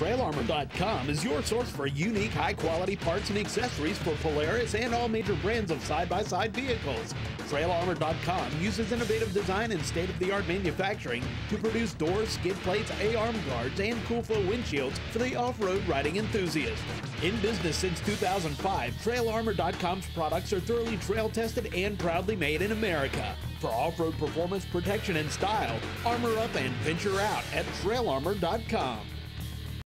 TrailArmor.com is your source for unique, high-quality parts and accessories for Polaris and all major brands of side-by-side vehicles. TrailArmor.com uses innovative design and state-of-the-art manufacturing to produce doors, skid plates, A-arm guards, and cool-flow windshields for the off-road riding enthusiast. In business since 2005, TrailArmor.com's products are thoroughly trail-tested and proudly made in America. For off-road performance, protection, and style, armor up and venture out at TrailArmor.com.